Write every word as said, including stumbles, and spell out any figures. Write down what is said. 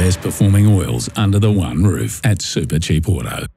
best performing oils under the one roof at Supercheap Auto.